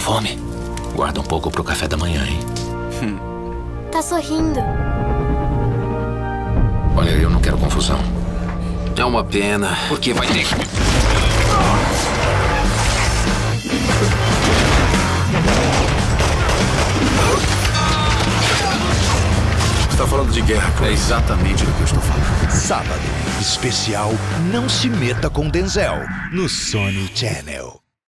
fome? Guarda um pouco pro café da manhã, hein? Tá sorrindo. Olha, eu não quero confusão. É uma pena, porque vai ter... Você tá falando de guerra, cara. É exatamente do que eu estou falando. Sábado, especial Não Se Meta com Denzel, no Sony Channel.